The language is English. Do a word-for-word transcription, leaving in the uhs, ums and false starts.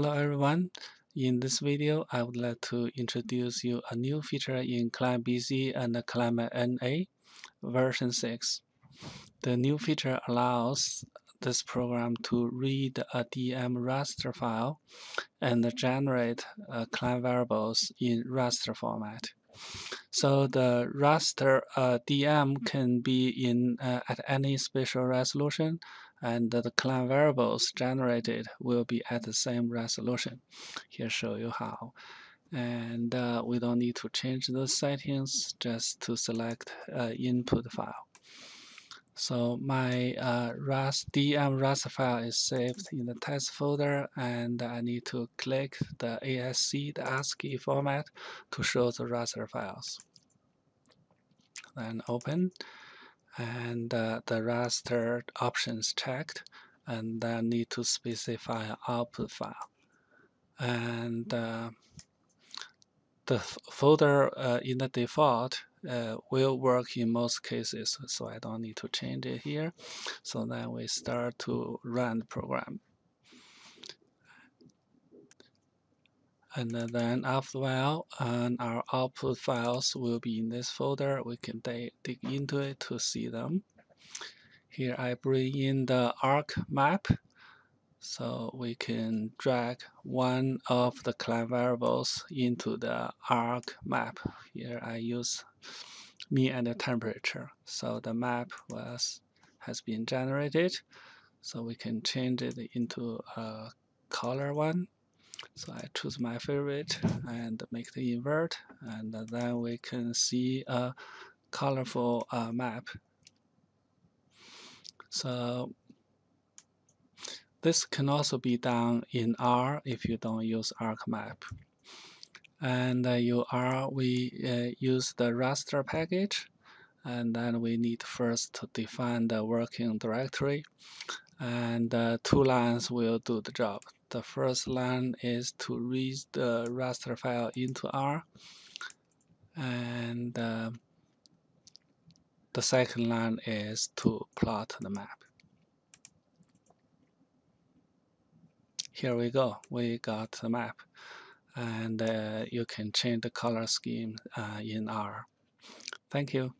Hello everyone. In this video, I would like to introduce you a new feature in Climate B C and ClimateNA version six. The new feature allows this program to read a D E M raster file and generate uh, climate variables in raster format. So the raster uh, D E M can be in uh, at any spatial resolution, and the climate variables generated will be at the same resolution. Here show you how. And uh, we don't need to change those settings, just to select uh, input file. So my uh, D E M raster file is saved in the test folder, and I need to click the A S C, the ASCII format, to show the raster files. Then open, and uh, the raster options checked, and I need to specify an output file. And uh, the folder uh, in the default Uh, will work in most cases, so I don't need to change it here. So then we start to run the program. And then after a while, um, our output files will be in this folder. We can dig into it to see them. Here I bring in the ArcMap, so we can drag one of the climate variables into the ArcMap. Here I use mean and the temperature, so the map was has been generated. So we can change it into a color one. So I choose my favorite and make the invert, and then we can see a colorful uh, map. So this can also be done in R if you don't use ArcMap. And uh, in R, we uh, use the raster package, and then we need first to define the working directory. And uh, two lines will do the job. The first line is to read the raster file into R, and uh, the second line is to plot the map. Here we go, we got the map. And uh, you can change the color scheme uh, in R. Thank you.